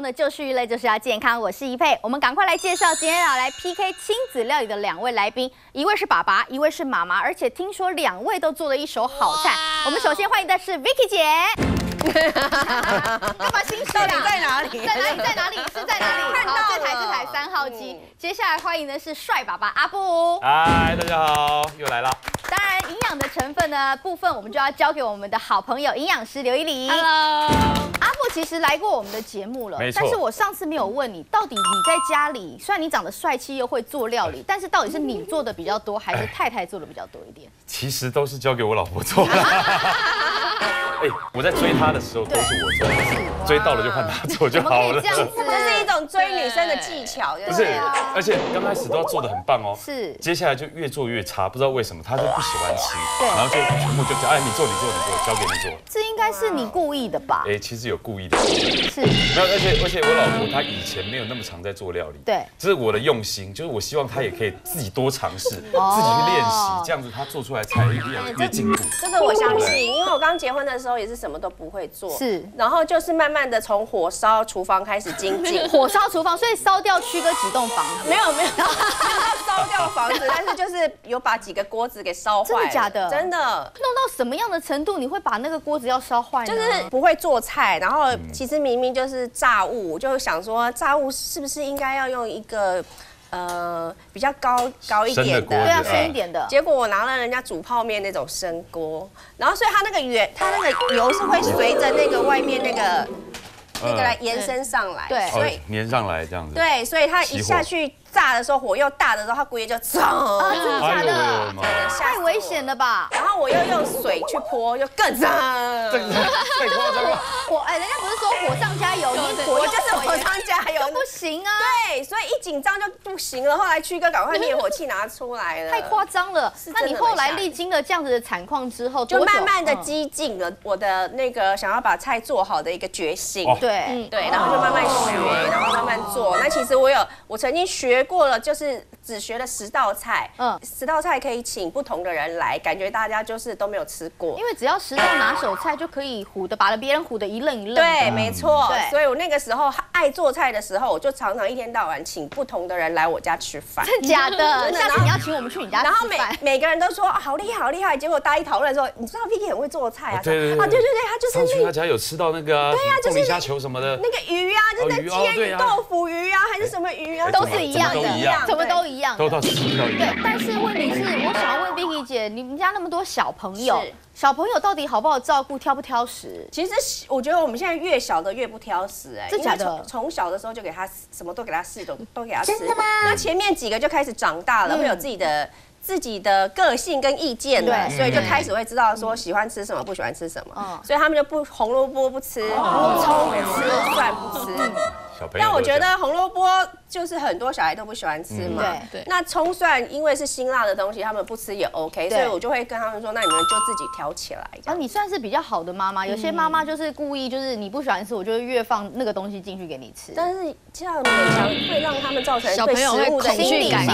中的就是鱼类就是要健康。我是怡佩，我们赶快来介绍今天要来 PK 亲子料理的两位来宾，一位是爸爸，一位是妈妈，而且听说两位都做了一手好菜。我们首先欢迎的是 Vicky 姐。 干嘛心虚啊？在哪里？在哪里？在哪里？是在哪里？看到这台3号机。接下来欢迎的是帅爸爸阿布。嗨，大家好，又来了。当然，营养的成分呢部分，我们就要交给我们的好朋友营养师刘一礼。Hello， 阿布其实来过我们的节目了，没错。但是我上次没有问你，到底你在家里，虽然你长得帅气又会做料理，但是到底是你做的比较多，还是太太做的比较多一点？其实都是交给我老婆做。 哎，我在追她的时候都是我做，追到了就换她做就好了。这样子是一种追女生的技巧，不是？而且刚开始都要做得很棒哦，是。接下来就越做越差，不知道为什么她就不喜欢吃，然后就全部就讲，哎，你做，交给你做。这应该是你故意的吧？哎，其实有故意的，是。没有，而且我老婆她以前没有那么常在做料理，对，这是我的用心，就是我希望她也可以自己多尝试，自己去练习，这样子她做出来才越进步。这个我相信，因为我刚结婚的时候。 也是什么都不会做，是，然后就是慢慢的从火烧厨房开始精进，火烧厨房，所以烧掉区隔几栋房子，没有，烧掉房子，但是就是有把几个锅子给烧坏，真的假的？真的，弄到什么样的程度你会把那个锅子要烧坏呢？就是不会做菜，然后其实明明就是炸物，就想说炸物是不是应该要用一个。 比较高一点的，对啊，深一点的。结果我拿了人家煮泡面那种深锅，然后所以它那个油是会随着那个外面那个来延伸上来，对，所以粘上来这样子。对，所以它一下去炸的时候，火又大的时候，它估计就炸。啊，真的假的？太危险了吧！然后我又用水去泼，就更炸。太夸张了。火哎，人家不是说火上加油，你火就是火上加油，不行啊。对。 所以一紧张就不行了，后来区哥赶快灭火器拿出来了，太夸张了。那你后来历经了这样子的惨况之后，就慢慢的激进了我的那个想要把菜做好的一个决心。对，然后就慢慢学，然后慢慢做。那其实我曾经学过了，就是只学了10道菜，10道菜可以请不同的人来，感觉大家就是都没有吃过，因为只要10道拿手菜就可以唬的，把别人唬的一愣一愣。对，没错。所以我那个时候爱做菜的时候，我就常常一天到晚。 请不同的人来我家吃饭，真的假的？下次你要请我们去你家吃饭。然后每个人都说好厉害，好厉害。结果大家一讨论说，你知道 Vicky 很会做菜啊？对，对，他就是上次他家有吃到那个，对呀，就是虾球什么的，那个鱼啊，就是煎豆腐鱼啊，还是什么鱼啊，都是一样的，什么都一样，都到10道。对，但是问题是，我想要问 Vicky 姐，你们家那么多小朋友。 小朋友到底好不好照顾，挑不挑食？其实我觉得我们现在越小的越不挑食，哎，真的。从小的时候就给他什么都给他试，都给他吃。真的吗？那前面几个就开始长大了，会有自己的个性跟意见了，所以就开始会知道说喜欢吃什么，不喜欢吃什么。所以他们就不红萝卜不吃，葱不吃，蒜不吃。但我觉得红萝卜就是很多小孩都不喜欢吃嘛。对。那葱蒜因为是辛辣的东西，他们不吃也 OK， 所以我就会跟他们说，那你们就自己挑起来。啊，你算是比较好的妈妈，有些妈妈就是故意就是你不喜欢吃，我就越放那个东西进去给你吃。但是这样勉强会让他们造成对食物的恐惧感，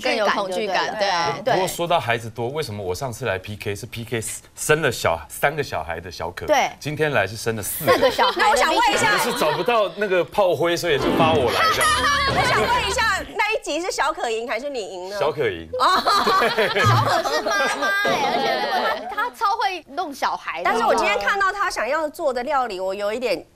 更有恐惧感，对。 不过说到孩子多，为什么我上次来 PK 是 PK 生了3个小孩的小可，对，今天来是生了4个小孩。那我想问一下，是找不到那个炮灰，所以就发我来的。我想问一下，那一集是小可赢还是你赢呢？小可赢。小可是妈妈哎，而且她超会弄小孩。但是我今天看到她想要做的料理，我有一点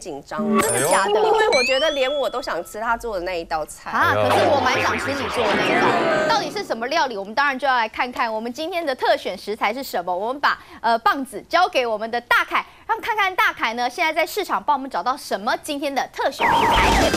紧张，真的假的？因为我觉得连我都想吃他做的那一道菜啊，可是我蛮想吃你做的那一道，到底是什么料理？我们当然就要来看看我们今天的特选食材是什么。我们把棒子交给我们的大凯，让看看大凯呢现在在市场帮我们找到什么今天的特选食材。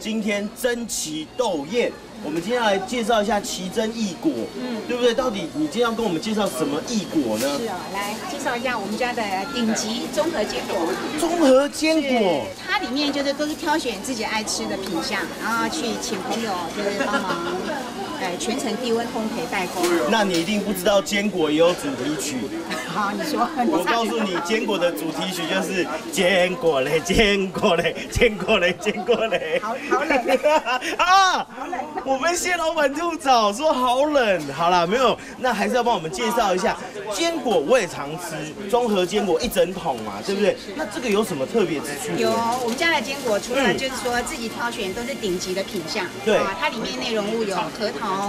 今天珍奇豆艳，我们今天来介绍一下奇珍异果，对不对？到底你今天要跟我们介绍什么异果呢？是哦，来介绍一下我们家的顶级综合坚果。综合坚果，它里面就是都是挑选自己爱吃的品项，然后去请朋友就是帮忙，全程低温烘焙代工。那你一定不知道坚果也有主题曲。 好，你说。我告诉你，坚果的主题曲就是坚果嘞，坚果嘞，坚果嘞，坚果嘞。好冷啊！好冷。我们谢老板吐槽说好冷。好啦，没有，那还是要帮我们介绍一下坚果。我也常吃综合坚果一整桶嘛，对不对？那这个有什么特别之处？有，我们家的坚果除了就是说自己挑选都是顶级的品项，对，它里面内容物有核桃、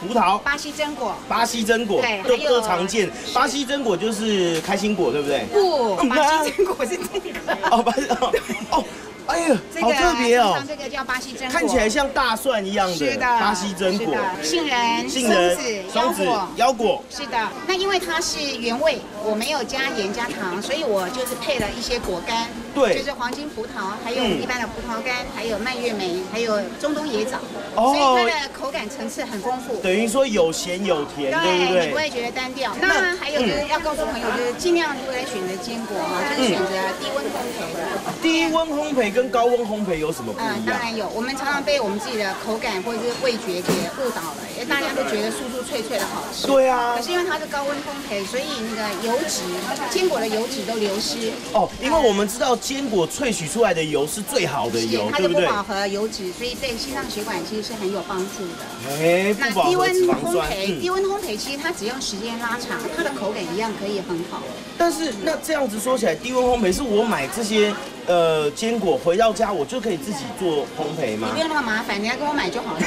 葡萄、巴西榛果，对，都各常见。 巴西榛果就是开心果，对不对？不，巴西榛果是这个。哦，巴西哦，哎呀，好特别哦。这个叫巴西榛果，看起来像大蒜一样的。是的。巴西榛果。杏仁、松子、腰果。是的。那因为它是原味，我没有加盐加糖，所以我就是配了一些果干。对。就是黄金葡萄，还有一般的葡萄干，还有蔓越莓，还有中东野枣。哦。所以它的口感层次很丰富。等于说有咸有甜，对不对？你不会觉得单调。那 还有就是要告诉朋友，就是尽量如果来选择坚果哈，就是选择低温烘焙的。低温烘焙跟高温烘焙有什么不一样？当然有。我们常常被我们自己的口感或者是味觉给误导了，因为大家都觉得酥酥脆脆的好吃。对啊。可是因为它是高温烘焙，所以那个油脂，坚果的油脂都流失。哦，因为我们知道坚果萃取出来的油是最好的油，对不对？它的不饱和油脂，所以对心脏血管其实是很有帮助的。哎，不饱和脂肪酸。低温烘焙其实它只要时间拉长，它 口感一样可以很好，但是那这样子说起来，低温烘焙是我买这些坚果回到家，我就可以自己做烘焙吗？你不用那么麻烦，你来跟我买就好了。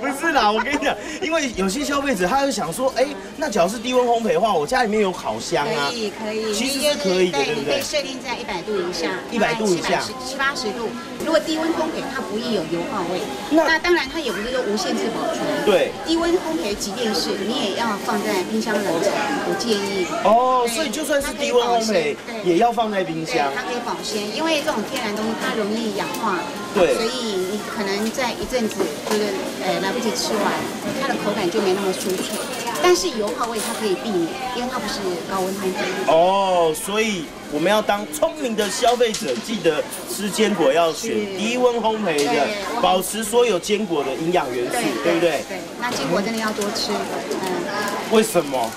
不是啦，我跟你讲，因为有些消费者他就想说，哎，那只要是低温烘焙的话，我家里面有烤箱啊，可以，其实是可以的，对不对？可以设定在100度以下，100度以下，70、80度。如果低温烘焙，它不易有油耗味。那当然，它也不是说无限制保存。对，低温烘焙即便是你也要放在冰箱冷。 不建议哦，所以就算是低温烘焙，也要放在冰箱。它可以保鲜，因为这种天然东西它容易氧化，对，所以你可能在一阵子就是来不及吃完，它的口感就没那么酥脆。但是油耗味它可以避免，因为它不是高温烘焙。哦，所以我们要当聪明的消费者，记得吃坚果要选低温烘焙的，保持所有坚果的营养元素，对不对？对，那坚果真的要多吃，为什么？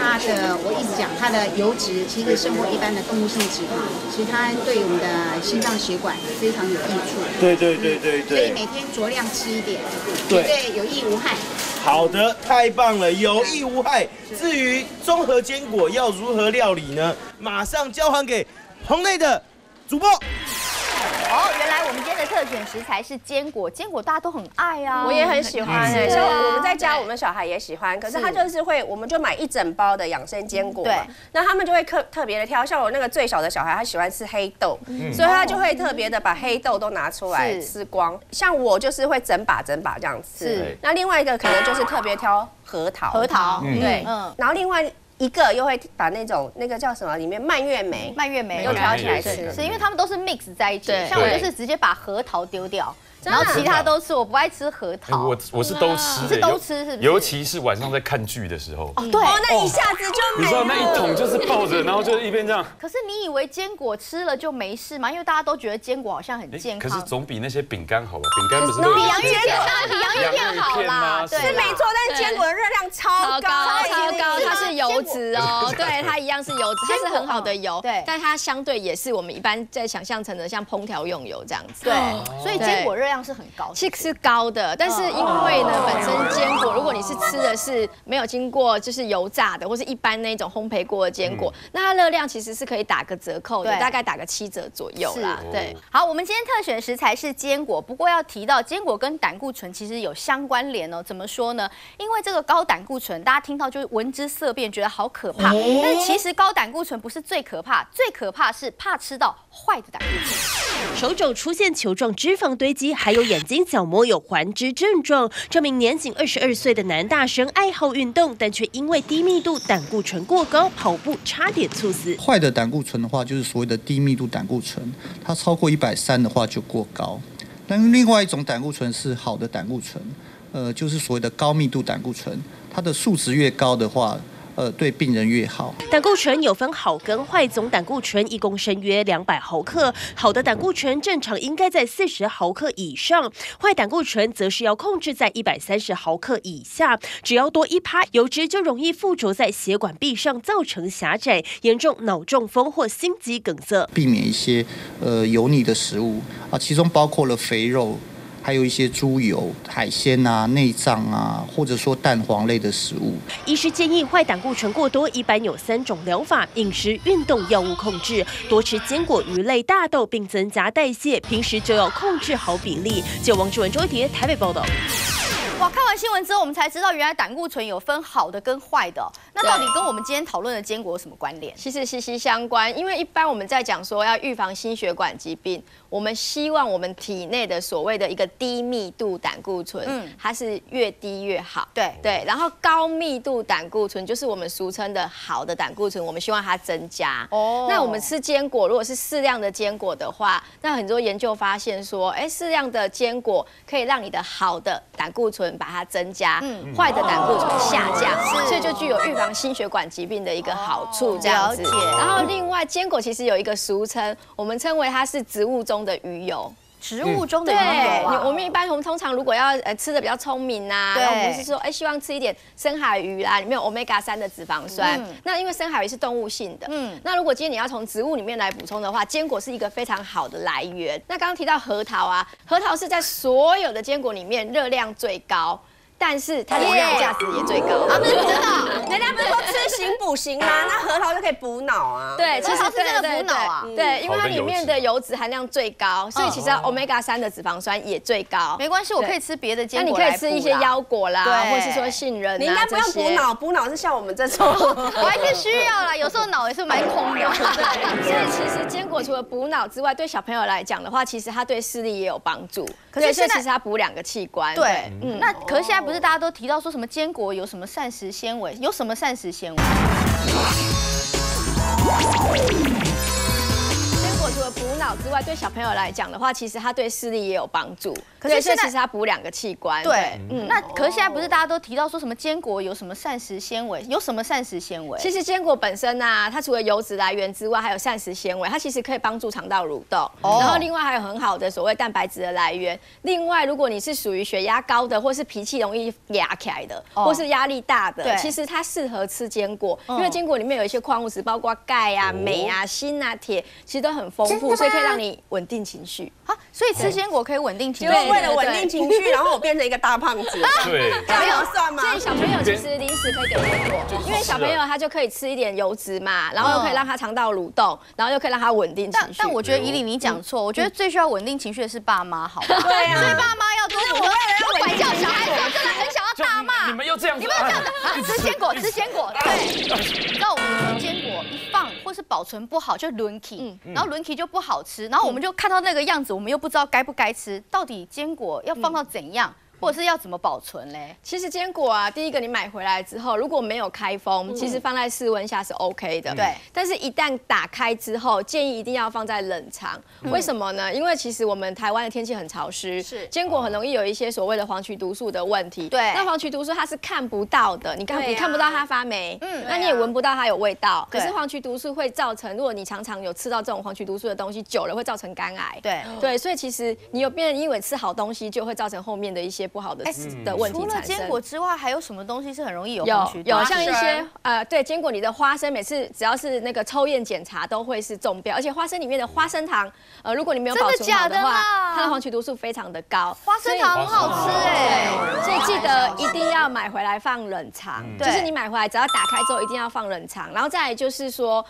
它的我一直讲，它的油脂其实胜过一般的动物性脂肪，其实它对我们的心脏血管非常有益处。对。所以每天酌量吃一点，对，有益无害。好的，太棒了，有益无害。至于综合坚果要如何料理呢？马上交还给棚内的主播。 哦，原来我们今天的特选食材是坚果，坚果大家都很爱啊，我也很喜欢哎，像我们在家，我们小孩也喜欢，可是他就是会，我们就买一整包的养生坚果，对，那他们就会特别的挑，像我那个最小的小孩，他喜欢吃黑豆，所以他就会特别的把黑豆都拿出来吃光，像我就是会整把这样吃，那另外一个可能就是特别挑核桃，对，然后另外 一个又会把那种那个叫什么里面蔓越莓又挑起来吃，是因为他们都是 mix 在一起。像我就是直接把核桃丢掉，然后其他都吃。我不爱吃核桃，我是都吃，你是都吃是不是？尤其是晚上在看剧的时候，对，那一下子就没了。你知道那一桶就是抱着，然后就一边这样。可是你以为坚果吃了就没事吗？因为大家都觉得坚果好像很健康，可是总比那些饼干好吧？饼干不是比洋芋片好啦，对，是没错。但是坚果的热量超高，它是油 脂哦，对，它一样是油脂，它是很好的油，对，但它相对也是我们一般在想象成的像烹调用油这样子，对，所以坚果热量是很高，是高的，但是因为呢，本身坚果如果你是吃的是没有经过就是油炸的或是一般那种烘焙过的坚果，那它热量其实是可以打个折扣的，大概打个7折左右啦，对。好，我们今天特选食材是坚果，不过要提到坚果跟胆固醇其实有相关联哦，怎么说呢？因为这个高胆固醇，大家听到就是闻之色变，觉得 好可怕，但是其实高胆固醇不是最可怕，最可怕是怕吃到坏的胆固醇。手肘出现球状脂肪堆积，还有眼睛角膜有环脂症状。这名年仅22岁的男大生爱好运动，但却因为低密度胆固醇过高，跑步差点猝死。坏的胆固醇的话，就是所谓的低密度胆固醇，它超过130的话就过高。但另外一种胆固醇是好的胆固醇，就是所谓的高密度胆固醇，它的数值越高的话，对病人越好。胆固醇有分好跟坏，总胆固醇1公升约200毫克，好的胆固醇正常应该在40毫克以上，坏胆固醇则是要控制在130毫克以下。只要多1%，油脂就容易附着在血管壁上，造成狭窄，严重脑中风或心肌梗塞。避免一些油腻的食物啊，其中包括了肥肉。 还有一些猪油、海鲜啊、内脏啊，或者说蛋黄类的食物。医师建议，坏胆固醇过多一般有3种疗法：饮食、运动、药物控制。多吃坚果、鱼类、大豆，并增加代谢。平时就要控制好比例。记者王志文、周一蝶台北报道。哇，看完新闻之后，我们才知道原来胆固醇有分好的跟坏的。那到底跟我们今天讨论的坚果有什么关联？其实息息相关，因为一般我们在讲说要预防心血管疾病，我们希望我们体内的所谓的一个低密度胆固醇，它是越低越好。对，然后高密度胆固醇就是我们俗称的好的胆固醇，我们希望它增加。那我们吃坚果，如果是适量的坚果的话，那很多研究发现说，适量的坚果可以让你的好的胆固醇 把它增加，坏的胆固醇下降，所以就具有预防心血管疾病的一个好处这样子。然后另外坚果其实有一个俗称，我们称为它是植物中的鱼油。 植物中的鱼油啊，我们通常如果要吃的比较聪明啊，然后我们是说，希望吃一点深海鱼啦，里面有 omega-3的脂肪酸。那因为深海鱼是动物性的，那如果今天你要从植物里面来补充的话，坚果是一个非常好的来源。那刚刚提到核桃啊，核桃是在所有的坚果里面热量最高。 但是它的营养价值也最高啊！不是真的，人家不是说吃行补行吗？那核桃就可以补脑啊。对，其实是真的补脑啊。对，因为它里面的油脂含量最高，所以其实 omega-3的脂肪酸也最高。没关系，我可以吃别的坚果。那你可以吃一些腰果啦，或是说杏仁。你应该不用补脑，补脑是像我们这种，还是需要啦。有时候脑也是蛮空的。所以其实坚果除了补脑之外，对小朋友来讲的话，其实它对视力也有帮助。可是其实它补2个器官。对，那可是现在 不是大家都提到说什么坚果有什么膳食纤维，有什么膳食纤维？坚果除了补脑之外，对小朋友来讲的话，其实它对视力也有帮助。可是现在其实它补2个器官。对，那可是现在不是大家都提到说什么坚果有什么膳食纤维，有什么膳食纤维？其实坚果本身啊，它除了油脂来源之外，还有膳食纤维，它其实可以帮助肠道蠕动。然后另外还有很好的所谓蛋白质的来源。另外，如果你是属于血压高的，或是脾气容易压起来的，或是压力大的，其实它适合吃坚果，因为坚果里面有一些矿物质，包括钙啊、镁啊、锌啊、铁，其实都很 丰富，所以可以让你稳定情绪啊，所以吃坚果可以稳定情绪。为了稳定情绪，然后我变成一个大胖子，对，这样算吗？所以小朋友其实零食可以给坚果，因为小朋友他就可以吃一点油脂嘛，然后又可以让他肠道蠕动，然后又可以让他稳定情绪。但我觉得怡玲你讲错，我觉得最需要稳定情绪的是爸妈，好吧？对啊，所以爸妈要多我为了要管教小孩，我真的很想要大骂你们，又这样，你们这样子吃坚果，吃坚果，对，那我们坚果一放或是保存不好就轮起，然后轮起 就不好吃，然后我们就看到那个样子，我们又不知道该不该吃。到底坚果要放到怎样，或者是要怎么保存嘞？其实坚果啊，第一个你买回来之后，如果没有开封，其实放在室温下是 OK 的。对，但是一旦打开之后，建议一定要放在冷藏。为什么呢？因为其实我们台湾的天气很潮湿，是坚果很容易有一些所谓的黄曲毒素的问题。对，那黄曲毒素它是看不到的，你看不到它发霉，那你也闻不到它有味道。可是黄曲毒素会造成，如果你常常有吃到这种黄曲毒素 的东西久了会造成肝癌，对，所以其实你有变，因为吃好东西就会造成后面的一些不好的问题。除了坚果之外，还有什么东西是很容易有像一些对，坚果里的花生，每次只要是那个抽验检查都会是中标，而且花生里面的花生糖，如果你没有保存好的话，它的黄曲毒素非常的高。花生糖很好吃哎，所以记得一定要买回来放冷藏，就是你买回来只要打开之后一定要放冷藏，然后再来就是说，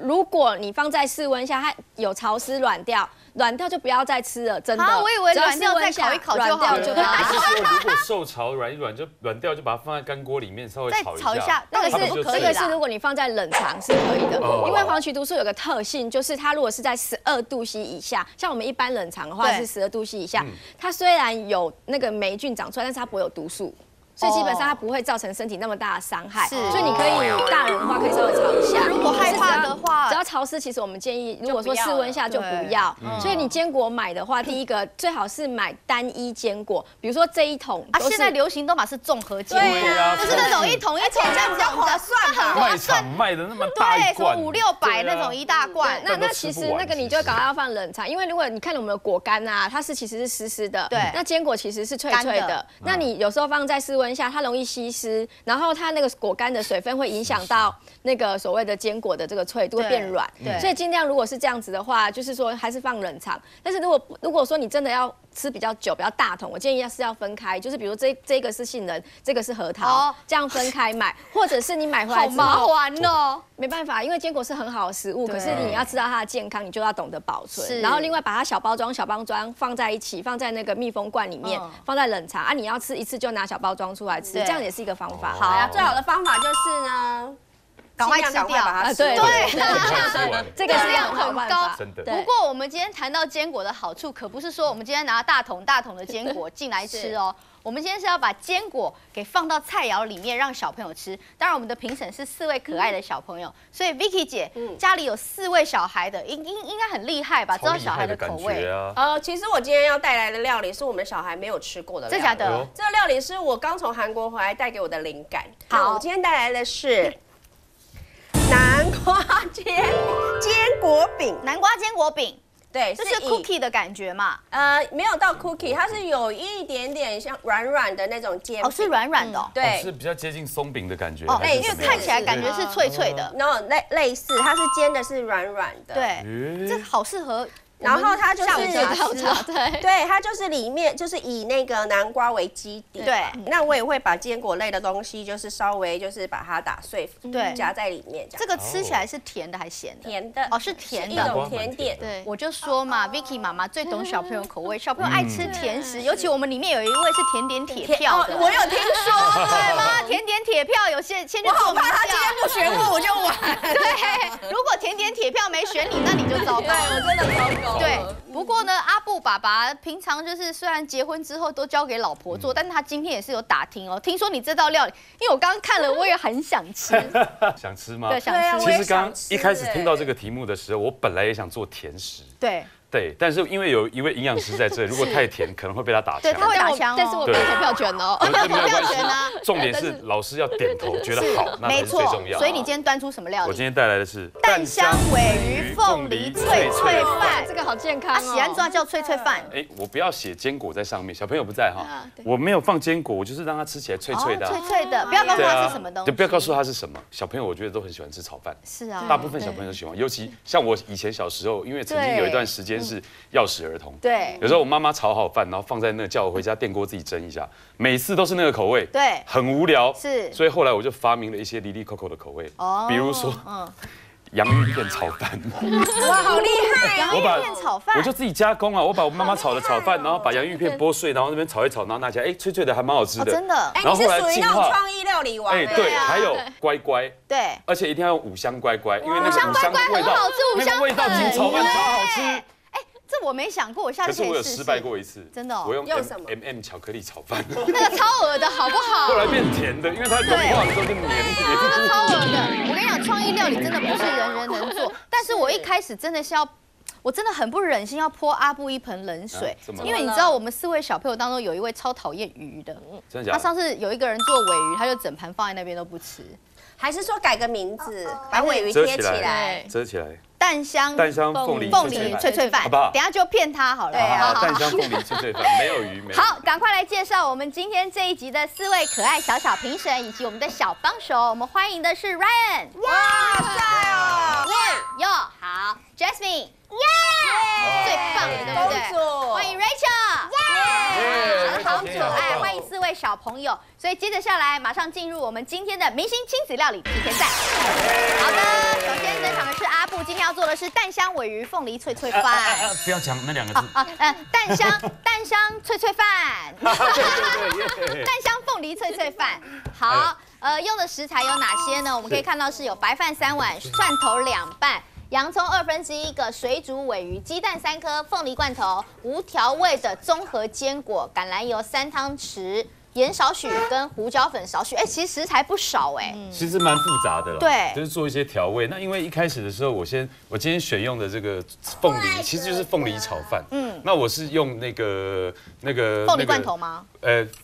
如果你放在室温下，它 有潮湿软掉，软掉就不要再吃了，真的。啊，我以为软掉再烤一烤就好了。但是说如果受潮软一软就软掉，就把它放在干锅里面稍微炒一下。那个是可以的，如果你放在冷藏是可以的，因为黄曲毒素有个特性，就是它如果是在12度C以下，像我们一般冷藏的话是12度C以下，它虽然有那个霉菌长出来，但是它不会有毒素。所以基本上它不会造成身体那么大的伤害。是，所以你可以大人的话可以稍微炒一下。如果害怕的话，只要潮湿，其实我们建议，如果说室温下就不要。所以你坚果买的话，第一个最好是买单一坚果，比如说这一桶。啊，现在流行都嘛是综合坚果，就是那种一桶一桶这样比较划算，很划算。卖的那么大一罐，对，500-600那种一大罐。那其实那个你就赶快要放冷藏，因为如果你看我们的果干啊，它是其实是湿湿的，对，那坚果其实是脆脆的。那你有时候放在室温。 闻一下，它容易吸湿，然后它那个果干的水分会影响到那个所谓的坚果的这个脆度，会变软。所以尽量如果是这样子的话，就是说还是放冷藏。但是如果说你真的要吃比较久、比较大桶，我建议要分开，就是比如这个是杏仁，这个是核桃，哦、这样分开买，或者是你买回来之后。好麻烦哦。没办法，因为坚果是很好的食物，可是你要知道它的健康，你就要懂得保存。然后另外把它小包装放在一起，放在那个密封罐里面，嗯、放在冷藏啊。你要吃一次就拿小包装。 出来吃，这样也是一个方法。好呀，最好的方法就是呢，赶快吃掉啊！对对，这个热量很高。不过我们今天谈到坚果的好处，可不是说我们今天拿大桶的坚果进来吃哦。我们今天是要把坚果给放到菜肴里面让小朋友吃。当然，我们的评审是4位可爱的小朋友，所以 Vicky 姐家里有4位小孩的，应该很厉害吧？知道小孩的口味啊。其实我今天要带来的料理是我们小孩没有吃过的料理。真假的？这个料理是我刚从韩国回来带给我的灵感。好，我今天带来的是南瓜坚果饼。南瓜坚果饼。 对，就是 cookie 的感觉嘛。没有到 cookie， 它是有一点点像软软的那种煎饼。哦，是软软的。对，是比较接近松饼的感觉。哦，对，因为看起来感觉是脆脆的。然后类似，它是煎的是软软的。对，这好适合。然后它就是对，它就是里面就是以那个南瓜为基底。对。那我也会把坚果类的东西，就是稍微就是把它打碎，对，夹在里面。这个吃起来是甜的还是咸的？甜的。哦，是甜的。一种甜点。对。我就说嘛 ，Vicky 妈妈最懂小朋友口味，小朋友爱吃甜食，尤其我们里面有一位是甜点铁票的。我有听说，对吗？甜点铁票有些先去做名校。我好怕他今天不选我，我就完。对，如果甜点铁票没选你，那你就糟糕。我真的糟糕。 对，不过呢，阿布爸爸平常就是虽然结婚之后都交给老婆做，但是他今天也是有打听哦。听说你这道料理，因为我刚刚看了，我也很想吃。想吃吗？对，想吃。其实刚刚一开始听到这个题目的时候，我本来也想做甜食。对。 对，但是因为有一位营养师在这里，如果太甜可能会被他打枪。对，他会打枪，但是我没有投票权哦，没有投票权啊。重点是老师要点头，觉得好，那是最重要。所以你今天端出什么料理？我今天带来的是蛋香鲔鱼凤梨脆脆饭，这个好健康哦。喜安抓叫脆脆饭。哎，我不要写坚果在上面，小朋友不在哈，我没有放坚果，我就是让他吃起来脆脆的。脆脆的，不要告诉他是什么东西。就不要告诉他是什么。小朋友我觉得都很喜欢吃炒饭。是啊，大部分小朋友都喜欢，尤其像我以前小时候，因为曾经有一段时间。 是钥匙儿童，对，有时候我妈妈炒好饭，然后放在那，叫我回家电锅自己蒸一下，每次都是那个口味，对，很无聊，是，所以后来我就发明了一些离离扣扣的口味，哦，比如说，洋芋片炒饭，哇，好厉害！洋芋片炒饭，我就自己加工啊，我把我妈妈炒的炒饭，然后把洋芋片剥碎，然后那边炒一炒，然后拿起来，哎，脆脆的，还蛮好吃的，真的。哎，你是属于那种创意料理王，哎，对，还有乖乖，对，而且一定要用五香乖乖，因为那个五香味道，那个味道进炒饭超好吃。 这我没想过，我下次可以试试。可是我有失败过一次，真的哦。我用什么 ？MM 巧克力炒饭，那个超恶的好不好？后来变甜的，因为它融化的时候就黏黏。超恶的，我跟你讲，创意料理真的不是人人能做。但是我一开始真的是要，我真的很不忍心要泼阿布一盆冷水，因为你知道我们4位小朋友当中有一位超讨厌鱼的，他上次有一个人做鲔鱼，他就整盘放在那边都不吃。还是说改个名字，把鲔鱼贴起来，遮起来。 蛋香凤梨脆脆饭，等下就骗他好了。对啊，蛋香凤梨脆脆饭，没有鱼。好，赶快来介绍我们今天这一集的4位可爱小小评审以及我们的小帮手。我们欢迎的是 Ryan， 哇塞哦 ，Ryan 哟好 ，Jasmine， 耶，最棒的对不对？欢迎 Rachel， 耶，好可爱，欢迎4位小朋友。所以接着下来，马上进入我们今天的明星亲子料理提前赛。好的，首先登场的是阿布，今天要。 做的是蛋香鲔鱼凤梨脆脆饭，不要讲那2个字啊，蛋香脆脆饭，蛋香凤梨脆脆饭。好，用的食材有哪些呢？我们可以看到是有白饭3碗，蒜头2瓣，洋葱1/2个，水煮鲔鱼，鸡蛋3颗，凤梨罐头，无调味的综合坚果，橄榄油3汤匙。盐少许跟胡椒粉少许，哎，其实食材不少哎，其实蛮复杂的啦。对，就是做一些调味。那因为一开始的时候，我今天选用的这个凤梨，其实就是凤梨炒饭。嗯，那我是用那个凤梨罐头吗？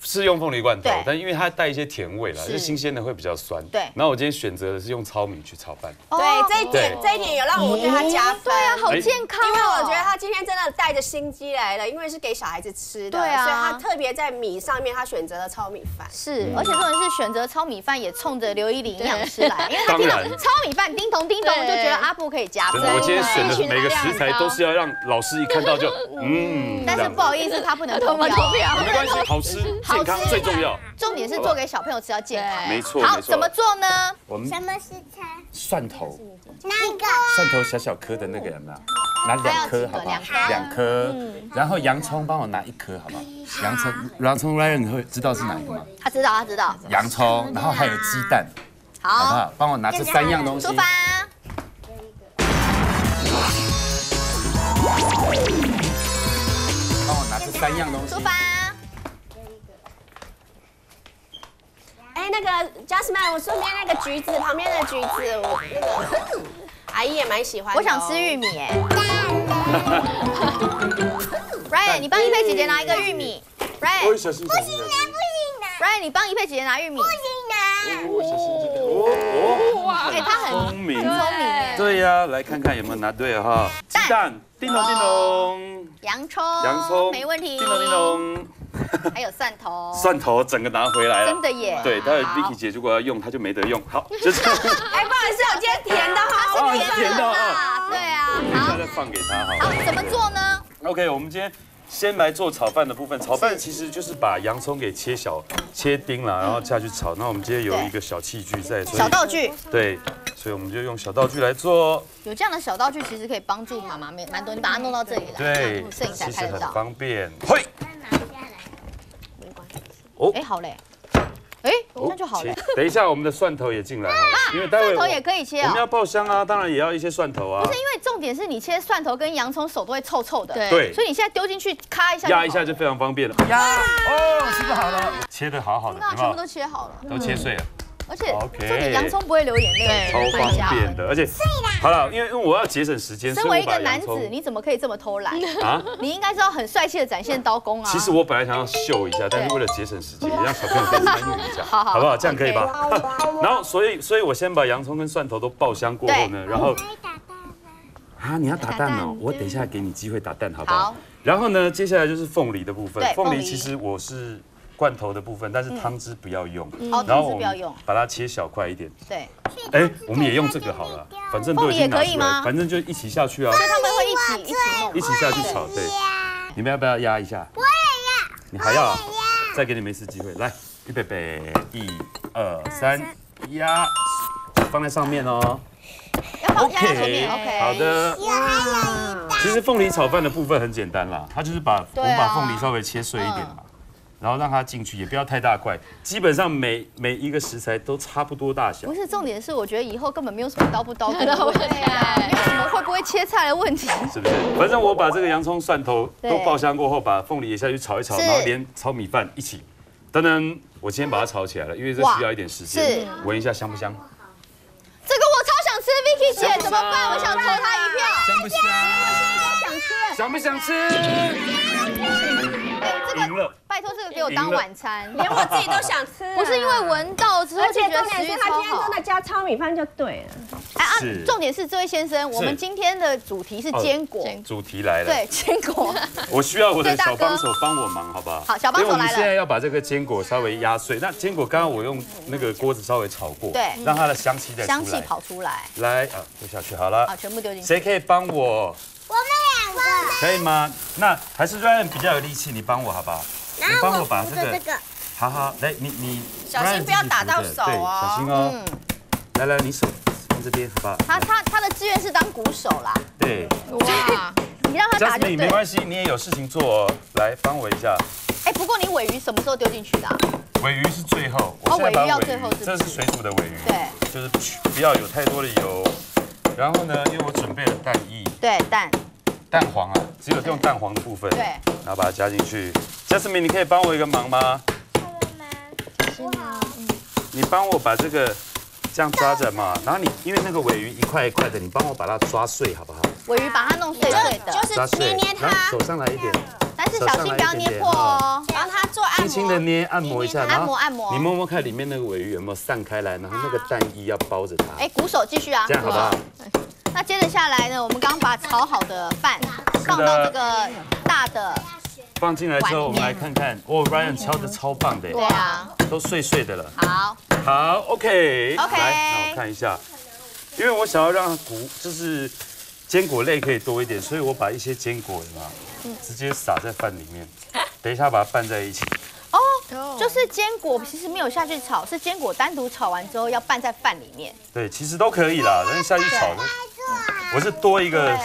是用凤梨罐头，但因为它带一些甜味啦，就新鲜的会比较酸。对。然后我今天选择的是用糙米去炒饭。对，这一点有让我对它加分。对啊，好健康。因为我觉得它今天真的带着心机来了，因为是给小孩子吃的，所以它特别在米上面它选择。 糙米饭是，而且重点是选择糙米饭也冲着刘一玲营养师来，因为他听到糙米饭叮咚叮咚，就觉得阿布可以加分。我今天选的每个食材都是要让老师一看到就但是不好意思，他不能投票，没关系，好吃健康最重要。重点是做给小朋友吃要健康，没错。好，怎么做呢？我们什么食材？蒜头，那个蒜头小小颗的那个有没有？ 拿2颗好不好？2颗，然后洋葱帮我拿1颗好不好？洋葱 Ryan 你会知道是哪一个吗？他知道。洋葱，然后还有鸡蛋，好不好？帮我拿这3样东西。出发。帮我拿这3样东西。出发。哎，那个 Jasmine， 我顺便那个橘子旁边的橘子，我那个。 阿姨也蛮喜欢，我想吃玉米哎。Ryan， 你帮一佩姐姐拿一个玉米。Ryan， 不行拿。Ryan， 你帮一佩姐姐拿玉米。不行拿。我小心这边。哦哇，哎，他很聪明。对呀，来看看有没有拿对哈。蛋，叮咚叮咚。洋葱，没问题。叮咚叮咚。还有蒜头。蒜头整个拿回来了。真的耶。对，待会 Vicky 姐如果要用，她就没得用。好，就这样。哎，不好意思，我今天甜的哈。 甜的啊，对啊，好，再放给他好。好，怎么做呢 ？OK， 我们今天先来做炒饭的部分。炒饭其实就是把洋葱给切丁啦，然后下去炒。那我们今天有一个小器具在，小道具。对，所以我们就用小道具来做。有这样的小道具，其实可以帮助妈妈蛮多。你把它弄到这里来，对，摄影才拍得到，方便。嘿，拿下来，没关系。哦，哎，好嘞。 哎，那就好了。等一下，我们的蒜头也进来，因为待会蒜头也可以切。我们要爆香啊，当然也要一些蒜头啊。不是，因为重点是你切蒜头跟洋葱手都会臭臭的，对，所以你现在丢进去，咔一下，压一下就非常方便了。压，哦，是不好了，切得好好的，全部都切好了，都切碎了。而且，重点洋葱不会流眼泪，超方便的。而且，好了，因为我要节省时间。身为一个男子，你怎么可以这么偷懒啊？你应该是要很帅气的展现刀工啊。其实我本来想要秀一下，但是为了节省时间，也让小朋友可以参与一下，好不好？这样可以吧？然后，所以我先把洋葱跟蒜头都爆香过后呢，然后啊，你要打蛋哦，我等一下给你机会打蛋，好不好？然后呢，接下来就是凤梨的部分。凤梨其实我是。 罐头的部分，但是汤汁不要用，然后把它切小块一点。对，哎，我们也用这个好了，反正都已经拿出来，反正就一起下去啊。所以他们会一起下去炒，对。你们要不要压一下？我也要。你还要？再给你们一次机会，来，预备，1、2、3，压，放在上面哦。要放压在前面 ，OK。好的。其实凤梨炒饭的部分很简单啦，它就是我们把凤梨稍微切碎一点嘛。 然后让它进去，也不要太大块，基本上每一个食材都差不多大小。不是，重点是我觉得以后根本没有什么刀不刀工的问题啊，没有什么会不会切菜的问题，是不是？反正我把这个洋葱、蒜头都爆香过后，把凤梨也下去炒一炒，然后连炒米饭一起。噔噔，我今天把它炒起来了，因为这需要一点时间，闻一下香不香？这个我超想吃 ，Vicky 姐怎么办？我想投她一票。香不香？想不想吃？ 赢了，拜托，这个给我当晚餐，连我自己都想吃。不是因为闻到之后就觉得食欲超好。而且重点是他今天真的加糙米饭就对了。哎啊，重点是这位先生，我们今天的主题是坚果，主题来了。对，坚果。我需要我的小帮手帮我忙，好不好？好，小帮手来了。我们现在要把这个坚果稍微压碎。那坚果刚刚我用那个锅子稍微炒过，对，让它的香气再出来。香气跑出来。来啊，丢下去好了。好，全部丢进去。谁可以帮我？ 可以吗？那还是 Ryan 比较有力气，你帮我好不好？你帮我把这个，好好来，你小心不要打到手哦，小心哦。来来，你手放这边好不好？他的志愿是当鼓手啦。对。哇，你让他打就对。没关系，你也有事情做哦。来，帮我一下。哎，不过你鮪鱼什么时候丢进去的？鮪鱼是最后，我现在把鮪鱼要最后，这是水煮的鮪鱼，对，就是不要有太多的油。然后呢，因为我准备了蛋液，对蛋。 蛋黄啊，只有用蛋黄的部分，对，然后把它加进去。Jasmine， 你可以帮我一个忙吗？不好？你帮我把这个这样抓着嘛，然后你因为那个鲔鱼一块一块的，你帮我把它抓碎好不好？鲔鱼把它弄碎碎的，就是捏捏它，手上来一点，但是小心不要捏破哦。然后它做按摩，轻轻的捏，按摩一下，按摩按摩。你摸摸看里面那个鲔鱼有没有散开来，然后那个蛋衣要包着它。哎，鼓手继续啊，这样好不好？那接着下来呢，我们刚把炒好的饭放到这个大的。 放进来之后，我们来看看。哦 ，Ryan 敲的超棒的，对啊，都碎碎的了。好，好 ，OK，OK。来，那我看一下，因为我想要让谷就是坚果类可以多一点，所以我把一些坚果嘛，直接撒在饭里面。等一下把它拌在一起。哦，就是坚果其实没有下去炒，是坚果单独炒完之后要拌在饭里面。对，其实都可以啦，但是下去炒呢。 我是多一个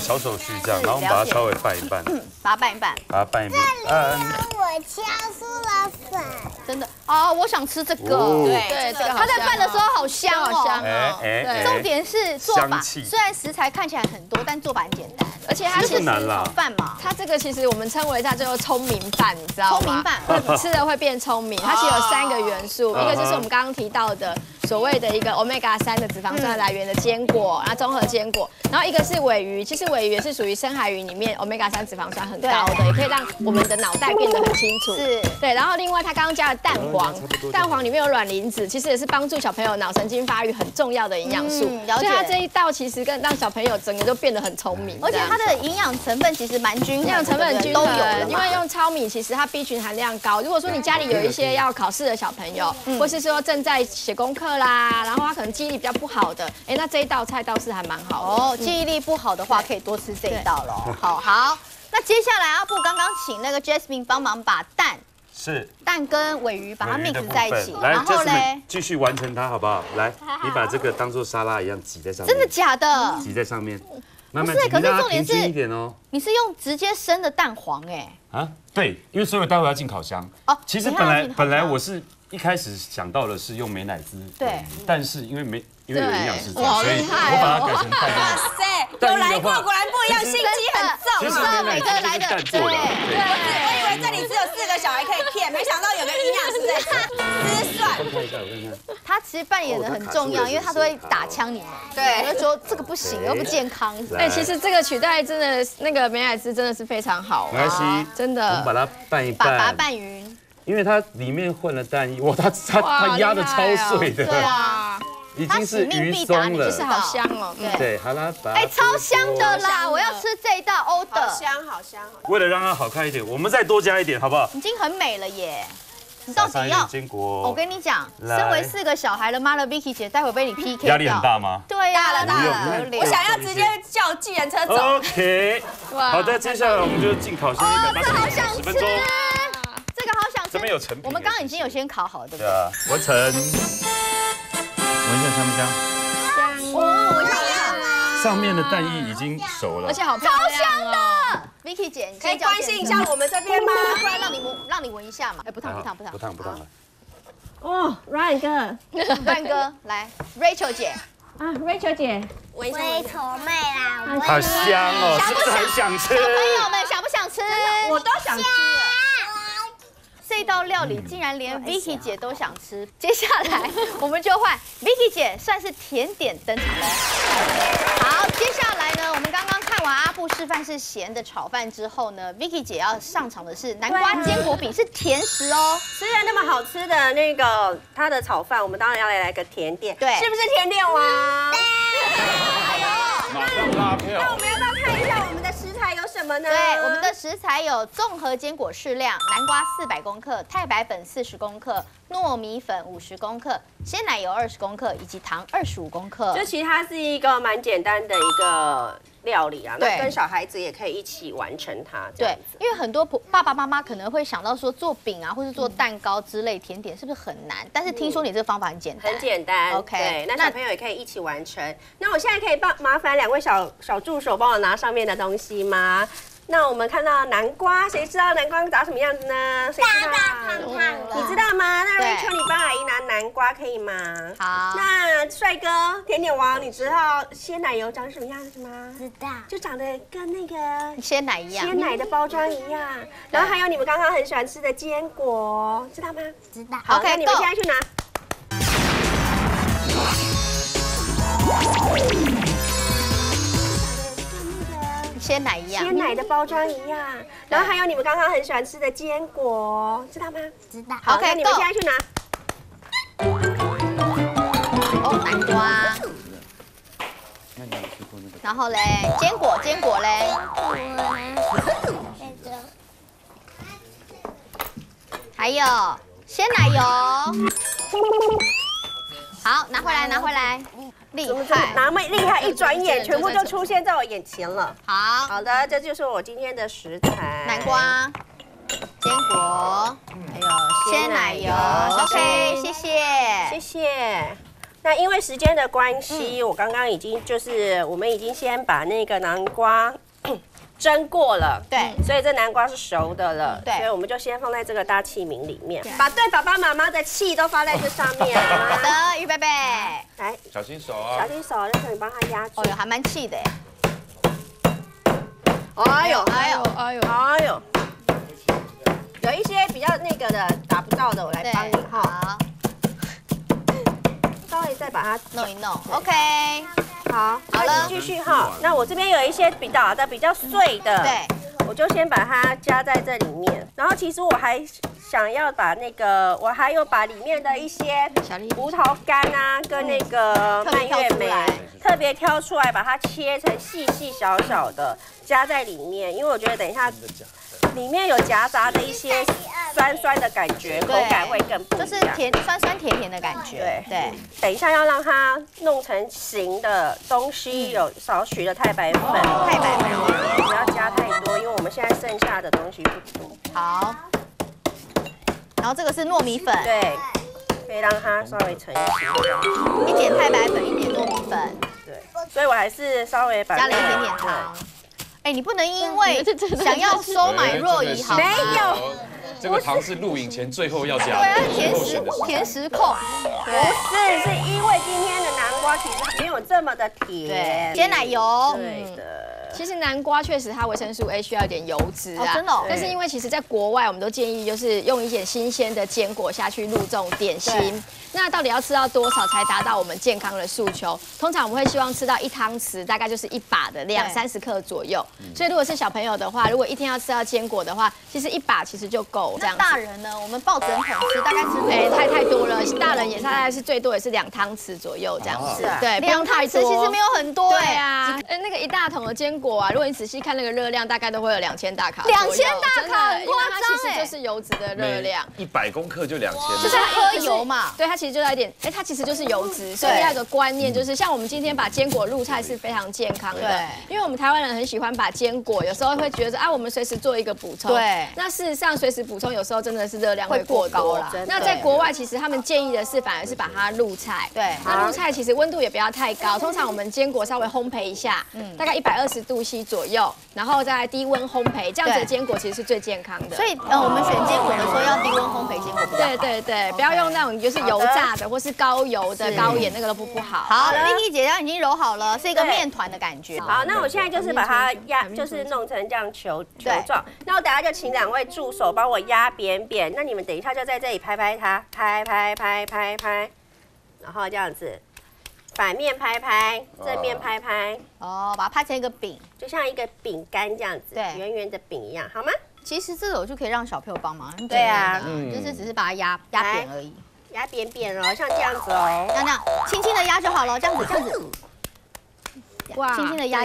小手续这样，然后把它稍微拌一拌，把它拌一拌，把它拌一拌。我敲出了粉，真的哦，我想吃这个，对，它在拌的时候好香哦，哎，重点是做法，虽然食材看起来很多，但做法很简单，而且它其实炒饭嘛，它这个其实我们称为它叫做聪明饭，你知道吗？聪明饭，吃了会变聪明，它其实有3个元素，一个就是我们刚刚提到的。 所谓的一个 omega-3的脂肪酸来源的坚果，然后综合坚果，然后一个是鲔鱼，其实鲔鱼也是属于深海鱼里面 omega-3脂肪酸很高的，也可以让我们的脑袋变得很清楚。是，对。然后另外它刚刚加了蛋黄，蛋黄里面有卵磷脂，其实也是帮助小朋友脑神经发育很重要的营养素。所以它这一道其实更让小朋友整个就变得很聪明。而且它的营养成分其实蛮均衡，营养成分均衡，因为用糙米其实它 B 群含量高。如果说你家里有一些要考试的小朋友，或是说正在写功课。 啦，然后他可能记忆力比较不好的，哎，那这一道菜倒是还蛮好哦。记忆力不好的话，可以多吃这一道咯。好好，那接下来阿布刚刚请那个 Jasmine 帮忙把蛋跟鲔鱼把它 mix 在一起，然后嘞继续完成它好不好？来，你把这个当做沙拉一样挤在上面。真的假的？挤在上面，慢慢挤，可是重点是，你是用直接生的蛋黄哎。啊，对，因为所有待会要进烤箱。哦，其实本来我是。 一开始想到的是用美乃滋，对，但是因为有营养师，所以我把它改成蛋。哇塞，有来过，果然不一样，心机很重。就是每个来的，对，我以为这里只有4个小孩可以骗，没想到有个营养师在吃蒜。看一下，我看。他其实扮演的很重要，因为他都会打枪你们。对，我就说这个不行，又不健康。哎，其实这个取代真的那个美乃滋真的是非常好，没关系，真的。我们把它拌一拌，把它拌匀。 因为它里面混了蛋液，哇，它压的超碎的，哇，已经是鱼松了，就是好香哦，对，好啦，哎，超香的啦，我要吃这一道欧的，好香好香。为了让它好看一点，我们再多加一点好不好？已经很美了耶，你到底要？我跟你讲，身为4个小孩的妈的 Vicky 姐，待会被你 PK 压力很大吗？对呀，大了，我想要直接叫计程车走。OK， 好的，接下来我们就进烤箱180分钟。 这边有成品，我们刚刚已经有先烤好，对不对？我盛，闻一下香不香？香哦，我想要。上面的蛋液已经熟了，而且好漂亮，超香的。Vicky 姐，可以关心一下我们这边吗？不然让你闻一下嘛。哎，不烫不烫不烫不烫不烫。哦 ，Ryan 哥 ，Ryan 哥，来 ，Rachel 姐。 啊 ，Rachel 姐，微愁妹啦，好香哦，是不是很想吃？小朋友们想不想吃？我都想吃。 这道料理竟然连 Vicky 姐都想吃，接下来我们就换 Vicky 姐算是甜点登场喽。好，接下来呢，我们刚刚看完阿布示范是咸的炒饭之后呢 ，Vicky 姐要上场的是南瓜坚果饼，是甜食哦。虽然那么好吃的那个它的炒饭，我们当然要来个甜点，对，是不是甜点王？马上拉票。那我们要不要看一下我们的食材有什么呢？对，我们的食材有综合坚果适量，南瓜400公克，太白粉40公克，糯米粉50公克，鲜奶油20公克，以及糖25公克。就其实它是一个蛮简单的一个料理啊，那跟小孩子也可以一起完成它。对，因为很多爸爸妈妈可能会想到说做饼啊，或是做蛋糕之类甜点是不是很难？但是听说你这个方法很简单，很简单。OK， 那小朋友也可以一起完成。那我现在可以麻烦2位小助手帮我拿上面的东西吗？那我们看到南瓜，谁知道南瓜长什么样子呢？谁知道？大大胖胖的，你知道吗？那 Rachel， 你帮阿姨拿南瓜可以吗？好。那帅哥甜点王，你知道鲜奶油长什么样子吗？知道，就长得跟那个鲜奶一样，鲜奶的包装一样。然后还有你们刚刚很喜欢吃的坚果，知道吗？知道。好，那你们现在去拿。 鲜奶一样，鲜奶的包装一样，然后还有你们刚刚很喜欢吃的坚果，知道吗？知道。好，那你们现在去拿。哦，南瓜。那你有吃过那个？然后嘞，坚果，坚果嘞。还有鲜奶油。好，拿回来，拿回来。 厉害，那么厉害！一转眼，全部都出现在我眼前了。好，好的，这就是我今天的食材：南瓜、坚果，还有鲜奶油。OK， 谢谢，谢谢。那因为时间的关系，我刚刚已经就是我们已经先把那个南瓜蒸过了，对，所以这南瓜是熟的了，对，所以我们就先放在这个大器皿里面，把对爸爸妈妈的气都发在这上面。好的，预备备。 来，小心手啊！小心手，让小雨帮他压住。哦呦，还蛮气的哎！哎呦，哎呦，哎呦，哎呦！有一些比较那个的打不到的，我来帮你哈。稍微再把它弄一弄 ，OK。好，好了，继续哈。那我这边有一些比较碎的，对，我就先把它加在这里面。然后其实我还。 想要把那个，我还有把里面的一些葡萄干啊，跟那个蔓越莓特别挑出来，把它切成细细小小的，加在里面。因为我觉得等一下里面有夹杂的一些酸酸的感觉，口感会更不一样，就是甜酸酸甜甜的感觉。对，等一下要让它弄成型的东西，有少许的太白粉，太白粉不要加太多，因为我们现在剩下的东西不多。好。 然后这个是糯米粉，对，可以让它稍微成型，一点太白粉，一点糯米粉，对，所以我还是稍微把加了一点点糖。哎，你不能因为想要收买若仪好，没有，这个糖是录影前最后要加的，甜食控，不是，是因为今天的南瓜其实没有这么的甜，鲜奶油，对的。 其实南瓜确实它维生素 A 需要一点油脂啊，真的。但是因为其实在国外我们都建议就是用一点新鲜的坚果下去入这种点心。那到底要吃到多少才达到我们健康的诉求？通常我们会希望吃到1汤匙，大概就是1把的量，30克左右。所以如果是小朋友的话，如果一天要吃到坚果的话，其实1把其实就够。这样大人呢，我们抱枕桶吃大概吃太多了，大人也大概是最多也是2汤匙左右这样子。对，不用太多。其实没有很多。对啊，那个1大桶的坚果。 果啊，如果你仔细看那个热量，大概都会有2000大卡。2000大卡，因为它其实就是油脂的热量，100公克就2000。就是它喝油嘛，对，它其实就在一点，哎，它其实就是油脂。所以第二个观念就是，像我们今天把坚果入菜是非常健康的，对，因为我们台湾人很喜欢把坚果，有时候会觉得啊，我们随时做一个补充，对。那事实上，随时补充有时候真的是热量会过高啦。那在国外，其实他们建议的是，反而是把它入菜，对。那入菜其实温度也不要太高，通常我们坚果稍微烘焙一下，大概120°C 左右，然后再低温烘焙，这样子的坚果其实是最健康的。所以，我们选坚果的时候要低温烘焙坚果。对对对，不要用那种就是油炸的或是高油的、高盐，那个都不好。好 ，Vicky 姐已经揉好了，是一个面团的感觉。好，那我现在就是把它压，就是弄成这样球状。那我等下就请2位助手帮我压扁扁。那你们等一下就在这里拍拍它，拍拍拍拍拍，然后这样子。 反面拍拍，正面拍拍，哦，把它拍成一个饼，就像一个饼干这样子，对，圆圆的饼一样，好吗？其实这种就可以让小朋友帮忙，对啊，就是只是把它压扁而已，压扁扁哦，像这样子哦，这样轻轻的压就好了，这样子这样子，哇，轻轻的压。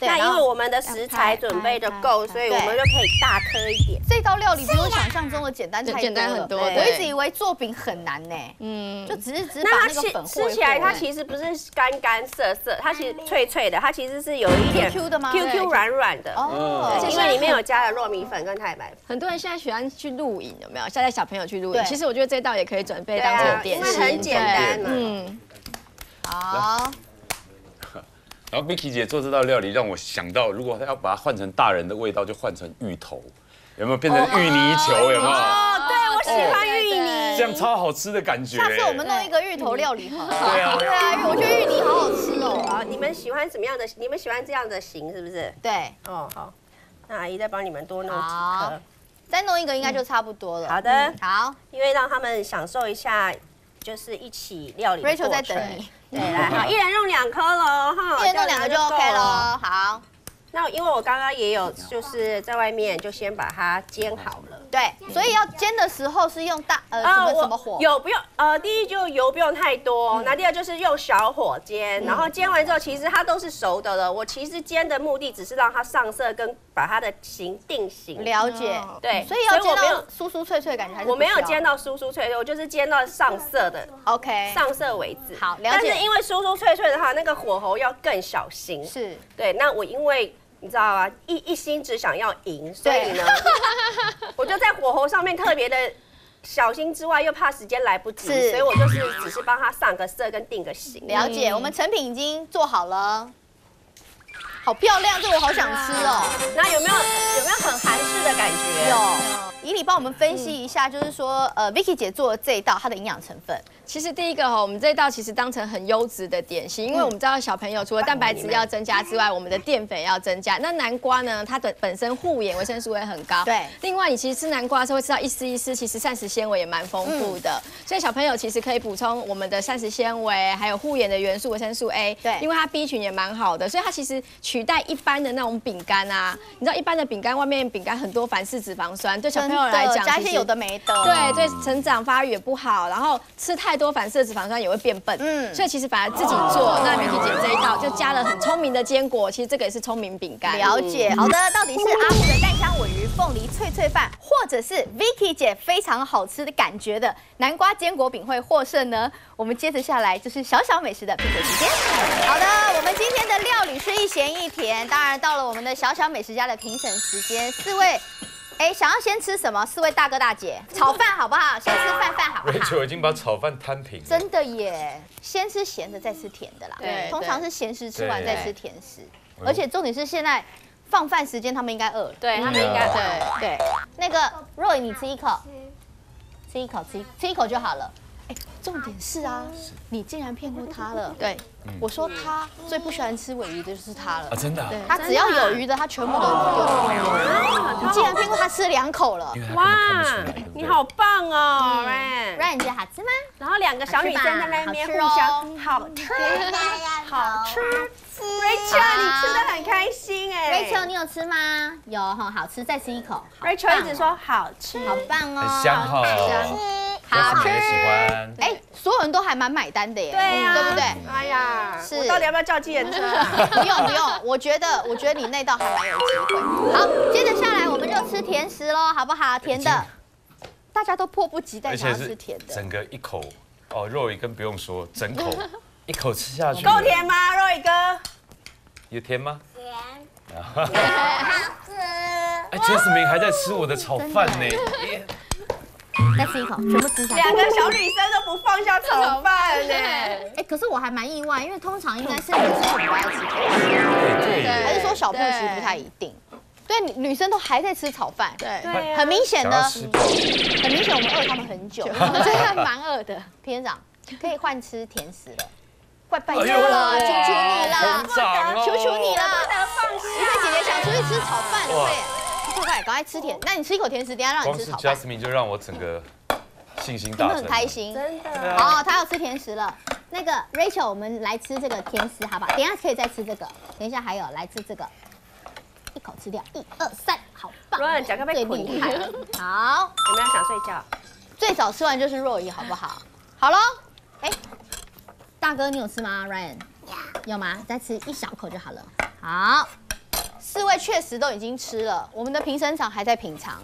那因为我们的食材准备的够，所以我们就可以大颗一点。这道料理比我想象中的简单太多了，简单很多。我一直以为做饼很难呢，就只是把那个粉吃起来，它其实不是干干涩涩，它其实脆脆的，它其实是有一点 Q 的吗 ？Q Q 软软的哦，因为里面有加了糯米粉跟太白粉。很多人现在喜欢去露营，有没有？现在小朋友去露营，其实我觉得这道也可以准备当做点心，因为很简单嘛。好。然后 Vicky 姐做这道料理让我想到，如果要把它换成大人的味道，就换成芋头，有没有变成芋泥球？有没有？哦，对，我喜欢芋泥，这样超好吃的感觉。下次我们弄一个芋头料理好了。对啊，对啊，我觉得芋泥好好吃哦。好，你们喜欢什么样的？你们喜欢这样的形是不是？对，哦好，那阿姨再帮你们多弄几颗，再弄一个应该就差不多了。好的，好，因为让他们享受一下。 就是一起料理。Rachel 在等你，对，来，好，一人弄两颗喽，哈，一人弄两个就 OK 喽。好，那因为我刚刚也有就是在外面就先把它煎好了。对，所以要煎的时候是用什么火？有不用？第一就油不用太多，那第二就是用小火煎，然后煎完之后其实它都是熟的了。我其实煎的目的只是让它上色跟把它的形定型。了解，对，所以要煎到酥酥脆脆感觉还是我没有煎到酥酥脆脆，我就是煎到上色的 ，OK， 上色为止。好，了解。但是因为酥酥脆脆的话，那个火候要更小心。是，对。那我因为你知道啊，一心只想要赢，所以呢，我就在火候上面特别的小心之外，又怕时间来不及，所以我就是只是帮它上个色跟定个型。了解，我们成品已经做好了。 好漂亮，这我好想吃哦。那有没有很韩式的感觉？有。以你帮我们分析一下，就是说，Vicky 姐做的这一道它的营养成分。其实第一个哈，我们这一道其实当成很优质的点心，因为我们知道小朋友除了蛋白质要增加之外，我们的淀粉要增加。那南瓜呢，它的本身护眼维生素也很高。对。另外，你其实吃南瓜的时候会吃到一丝一丝，其实膳食纤维也蛮丰富的，所以小朋友其实可以补充我们的膳食纤维，还有护眼的元素维生素 A。对。因为它 B 群也蛮好的，所以它其实。 取代一般的那种饼干啊，你知道一般的饼干外面饼干很多反式脂肪酸，对小朋友来讲，加一些有的没的，对对，成长发育也不好，然后吃太多反式脂肪酸也会变笨，嗯，所以其实反而自己做，那Vicky姐这一道就加了很聪明的坚果，其实这个也是聪明饼干。了解，好的，到底是阿福的蛋香尾鱼凤梨脆脆饭，或者是 Vicky 姐非常好吃的感觉的南瓜坚果饼会获胜呢？我们接着下来就是小小美食的评选时间。好的，我们今天的料理是一咸一甜，当然到了我们的小小美食家的评审时间，四位，哎，想要先吃什么？四位大哥大姐，炒饭好不好？先吃饭好不好 ？Rachel 已经把炒饭摊平了，真的耶！先吃咸的，再吃甜的啦。对，通常是咸食吃完再吃甜食，而且重点是现在放饭时间，他们应该饿了。对他们应该对对。那个若雨，你吃一口，吃一口就好了。 重点是啊，你竟然骗过他了。对，我说他最不喜欢吃鮪鱼的就是他了。啊，真的？他只要有鱼的，他全部都有。你竟然骗过他吃两口了！哇，你好棒哦 ，Ryan！Ryan 觉得好吃吗？然后两个小女生在那边互相好吃，好吃。Rachel， 你吃得很开心哎。Rachel， 你有吃吗？有哈，好吃，再吃一口。Rachel 一直说好吃，好棒哦，很香哦。 好吃，哎，所有人都还蛮买单的耶，对呀，对不对？哎呀，是，我到底要不要叫计程车？不用不用，我觉得你那道还蛮有机会。好，接着下来我们就吃甜食喽，好不好？甜的，大家都迫不及待想要吃甜的。整个一口，哦，肉也更不用说，整口一口吃下去。够甜吗，肉宇哥？有甜吗？甜。好吃。哎 ，Jasmine 还在吃我的炒饭呢。 再吃一口，全部吃下。两个小女生都不放下炒饭呢。哎，可是我还蛮意外，因为通常应该是女生很不爱吃炒饭，对，还是说小朋友其实不太一定。对，女生都还在吃炒饭，对，很明显的，很明显我们饿他们很久，真的蛮饿的。田长可以换吃甜食了，快拜托了，求求你了，求求你了，因为姐姐想出去吃炒饭了，对。 快，赶快吃甜！那你吃一口甜食，等下让你吃炒饭。Jasmine 就让我整个信心大增，很开心，真的。哦，他要吃甜食了。那个 Rachel， 我们来吃这个甜食好不好？等一下可以再吃这个，等一下还有来吃这个，一口吃掉，1、2、3，好棒！若雨，讲个被困害。好，有没有想睡觉？最早吃完就是若雨，好不好？好喽，哎，大哥，你有吃吗 ？Ryan， 有吗？再吃一小口就好了。好。 四位确实都已经吃了，我们的评审长还在品尝。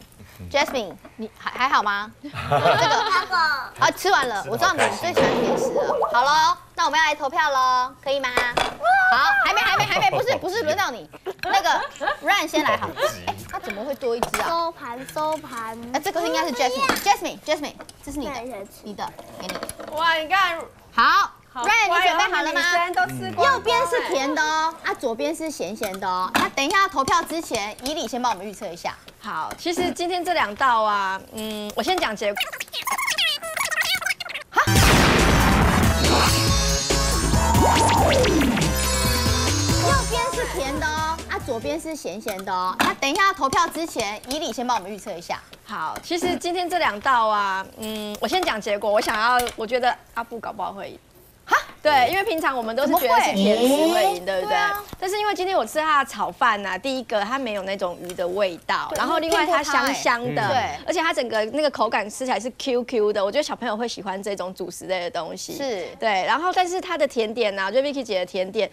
Jasmine， 你还好吗？这个啊，吃完了，我知道你最喜欢甜食了。好喽，那我们要来投票喽，可以吗？好，还没，不是轮到你。那个 Ryan 先来好。哎，它怎么会多一只啊？收盘。哎，这个应该是 Jasmine，这是你的，给你。哇，你看，好， Ryan， 你准备好了吗？右边是甜的哦，啊，左边是咸咸的哦。那等一下投票之前，以礼先帮我们预测一下。好，其实今天这两道啊，我先讲结果。好，右边是甜的哦，啊，左边是咸咸的哦。那等一下投票之前，以礼先帮我们预测一下。 好，其实今天这两道啊，我先讲结果。我觉得阿布搞不好会赢。哈，对，因为平常我们都是觉得是甜食会赢，对不对？但是因为今天我吃它的炒饭呐，第一个它没有那种鱼的味道，然后另外它香香的，对，而且它整个那个口感吃起来是 QQ 的，我觉得小朋友会喜欢这种主食类的东西。是，对。然后但是它的甜点呐，我觉得 Vicky 姐的甜点，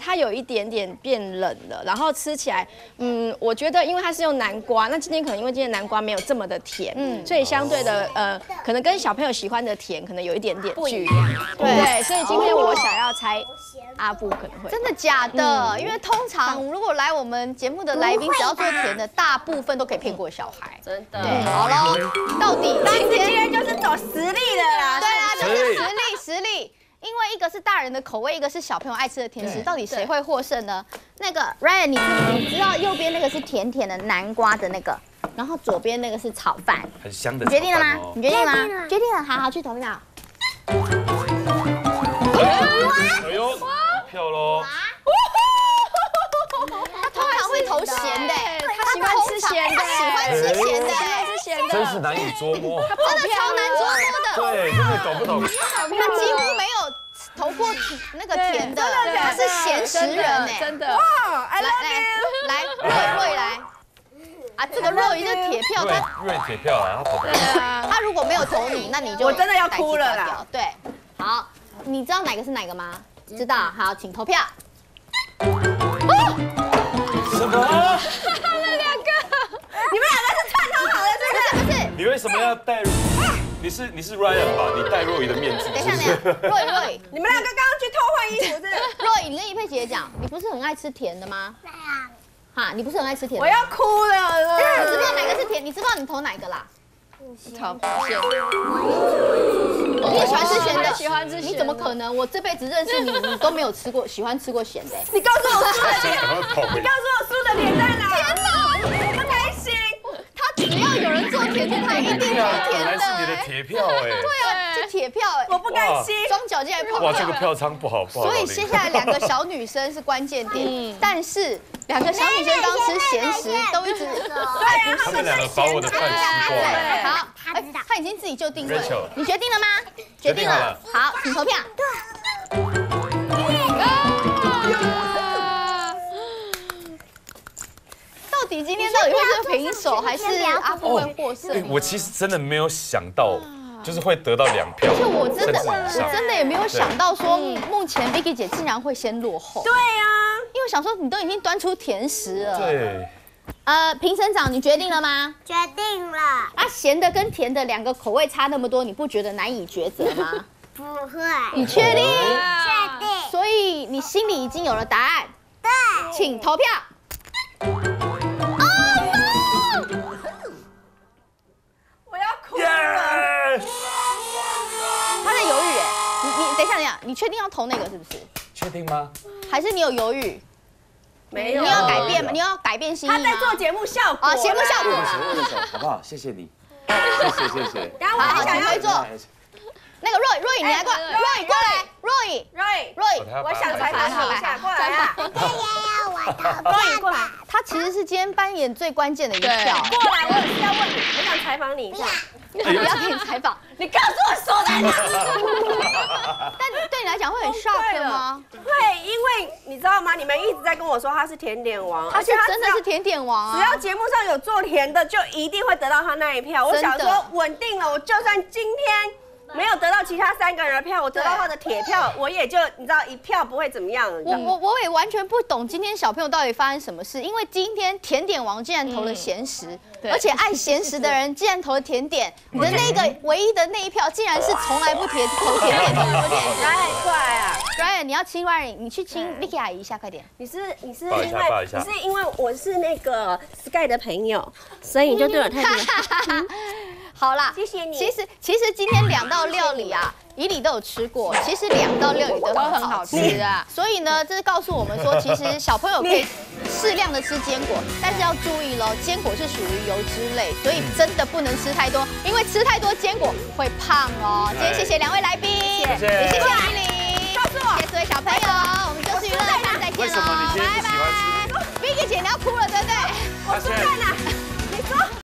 它有一点点变冷了，然后吃起来。 我觉得因为它是用南瓜，那今天可能因为今天南瓜没有这么的甜，所以相对的可能跟小朋友喜欢的甜可能有一点点距离，对，所以今天我想要猜阿布可能会，真的假的？因为通常如果来我们节目的来宾只要做甜的，大部分都可以骗过小孩，真的。好喽，到底今天就是走实力的啦，对啦，就是实力。 因为一个是大人的口味，一个是小朋友爱吃的甜食，到底谁会获胜呢？那个 Ryan， 你知道右边那个是甜甜的南瓜的那个，然后左边那个是炒饭，很香的。你决定了吗？你决定了吗？决定了，好好去投票。哎呦，票喽！他通常会投咸的，他喜欢吃咸的，真是难以捉摸，真的超难捉摸的。对，真的搞不懂。他几乎没有。 投过那个甜的，他是咸食人哎，真的哇！来，若雨来啊，这个若雨是铁票，他若雨铁票啊，他如果没有投你，那你就我真的要哭了啦。对，好，你知道哪个是哪个吗？知道，好，请投票。什么？那两个，你们两个是串通好的，是不是？不是，你为什么要带入？ 你是 Ryan 吧？你戴若雨的面具。等一下，若雨，你们两个刚刚去偷换衣服是？若雨，你跟怡佩姐姐讲，你不是很爱吃甜的吗？对啊。哈，你不是很爱吃甜的？我要哭了。你知不知道哪个是甜？你知不知道你投哪个啦？炒咸。你也喜欢吃咸的？喜欢吃咸。你怎么可能？我这辈子认识你，你都没有吃过喜欢吃过咸的。你告诉我输的脸，你告诉我输的脸在哪？天哪！ 只要有人做甜点，他一定做甜的。原来是你的铁票哎！对啊，是铁票哎！我不甘心，装脚进来跑票。哇，这个票仓不好。所以接下来两个小女生是关键点，但是两个小女生刚吃咸食，都一直对，他们两个把我的饭吃光了。好，他已经自己就定位，你决定了吗？决定了。好，你投票。 今天到底会是平手还是阿布会获胜？我其实真的没有想到，就是会得到两票。而且我真的也没有想到说，目前 Vicky 姐竟然会先落后。对啊，因为我想说你都已经端出甜食了。对。评审长，你决定了吗？决定了。啊，咸的跟甜的两个口味差那么多，你不觉得难以抉择吗？不会。你确定？确定。所以你心里已经有了答案。对。请投票。 你确定要投那个是不是？确定吗？还是你有犹豫？没有。你要改变吗？你要改变心意吗？他在做节目效果。啊，节目效果。好不好？谢谢你。谢谢。好，请会做。那个若雨，你来过来，若雨过来，若雨，我想采访你一下，过来啊。我也要我的。若雨过来，他其实是今天扮演最关键的一票。过来，我要问你，我想采访你一下。 不要给你采访，你告诉我说的。但对你来讲会很 shock 吗？会，因为你知道吗？你们一直在跟我说他是甜点王，而且他真的是甜点王啊！只要节目上有做甜的，就一定会得到他那一票。我想说稳定了，我就算今天没有得到其他三个人的票，我得到他的铁票，我也就你知道一票不会怎么样。我也完全不懂今天小朋友到底发生什么事，因为今天甜点王竟然投了咸食。 而且爱咸食的人竟然投了甜点，你的那个唯一的那一票竟然是从来不投甜点的，有点太怪啊！ Ryan， 你要亲 Ryan， 你去亲 Vicky 阿姨一下，快点。你是因为你是因为我是那个 Sky 的朋友，所以你就对我特别好啦。谢谢你。其实今天2到6里啊，以你都有吃过，其实2到6里都很好吃啊。所以呢，这是告诉我们说，其实小朋友可以适量的吃坚果，但是要注意喽，坚果是属于油脂类，所以真的不能吃太多，因为吃太多坚果会胖哦。今天谢谢2位来宾，也谢谢阿依林。告诉我。